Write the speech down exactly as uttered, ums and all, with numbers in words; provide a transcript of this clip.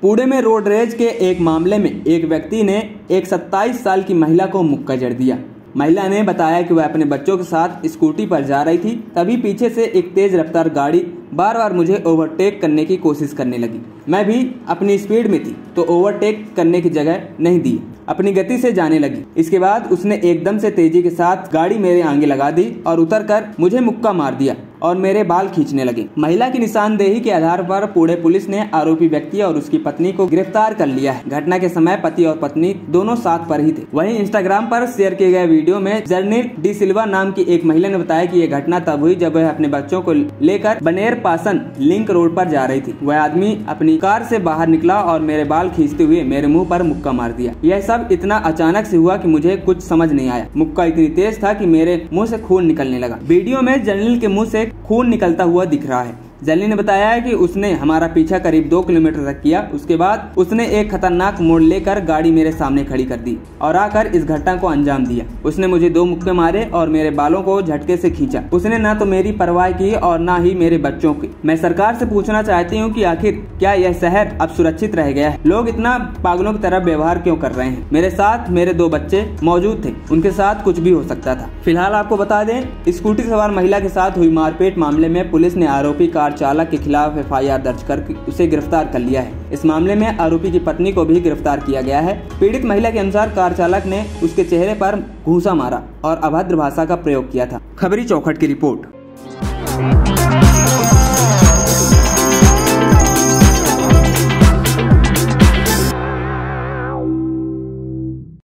पुणे में road rage के एक मामले में एक व्यक्ति ने एक सत्ताईस साल की महिला को मुक्का जड़ दिया। महिला ने बताया कि वह अपने बच्चों के साथ स्कूटी पर जा रही थी, तभी पीछे से एक तेज रफ्तार गाड़ी बार बार मुझे ओवरटेक करने की कोशिश करने लगी। मैं भी अपनी स्पीड में थी तो ओवरटेक करने की जगह नहीं दी, अपनी गति से जाने लगी। इसके बाद उसने एकदम से तेजी के साथ गाड़ी मेरे आगे लगा दी और उतरकर मुझे मुक्का मार दिया और मेरे बाल खींचने लगे। महिला की निशानदेही के आधार पर पुणे पुलिस ने आरोपी व्यक्ति और उसकी पत्नी को गिरफ्तार कर लिया है। घटना के समय पति और पत्नी दोनों साथ पर ही थे। वहीं इंस्टाग्राम पर शेयर किए गए वीडियो में जर्नल डी सिल्वा नाम की एक महिला ने बताया कि यह घटना तब हुई जब वह अपने बच्चों को लेकर बनेर पासन लिंक रोड पर जा रही थी। वह आदमी अपनी कार से बाहर निकला और मेरे बाल खींचते हुए मेरे मुँह पर मुक्का मार दिया। यह सब इतना अचानक से हुआ कि मुझे कुछ समझ नहीं आया। मुक्का इतनी तेज था कि मेरे मुँह से खून निकलने लगा। वीडियो में जर्नल के मुँह से खून निकलता हुआ दिख रहा है। जर्नल ने बताया है कि उसने हमारा पीछा करीब दो किलोमीटर तक किया। उसके बाद उसने एक खतरनाक मोड़ लेकर गाड़ी मेरे सामने खड़ी कर दी और आकर इस घटना को अंजाम दिया। उसने मुझे दो मुक्के मारे और मेरे बालों को झटके से खींचा। उसने ना तो मेरी परवाह की और ना ही मेरे बच्चों की। मैं सरकार से पूछना चाहती हूँ कि आखिर क्या यह शहर अब सुरक्षित रह गया है? लोग इतना पागलों की तरह व्यवहार क्यों कर रहे हैं? मेरे साथ मेरे दो बच्चे मौजूद थे, उनके साथ कुछ भी हो सकता था। फिलहाल आपको बता दें, स्कूटी सवार महिला के साथ हुई मारपीट मामले में पुलिस ने आरोपी कार चालक के खिलाफ एफ आई आर दर्ज कर उसे गिरफ्तार कर लिया है। इस मामले में आरोपी की पत्नी को भी गिरफ्तार किया गया है। पीड़ित महिला के अनुसार कार चालक ने उसके चेहरे पर घूंसा मारा और अभद्र भाषा का प्रयोग किया था। खबरी चौखट की रिपोर्ट।